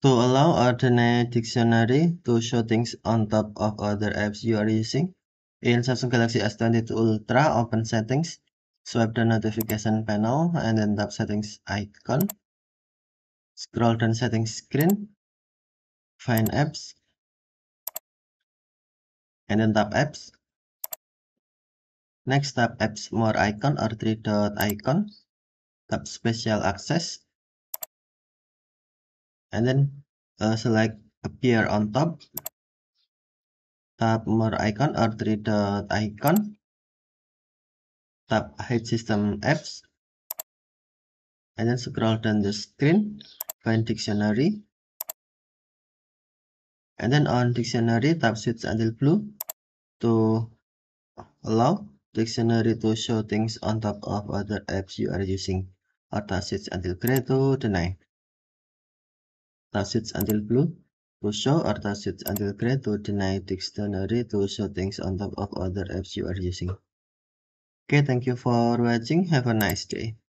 To allow alternate dictionary to show things on top of other apps you are using, in Samsung Galaxy S22 Ultra, open Settings, swipe the notification panel, and then tap Settings icon. Scroll down Settings screen, find Apps, and then tap Apps. Next, tap Apps More icon or three-dot icon, tap Special Access, and then select Appear on top. Tap More icon or three-dot icon. Tap Hide System Apps. And then scroll down the screen. Find Dictionary. And then on Dictionary, tap Switch until blue to allow Dictionary to show things on top of other apps you are using. Or tap Switch until gray to deny. Tap Switch until blue to show, or tap Switch until gray to deny dictionary to show things on top of other apps you are using. Okay, thank you for watching. Have a nice day.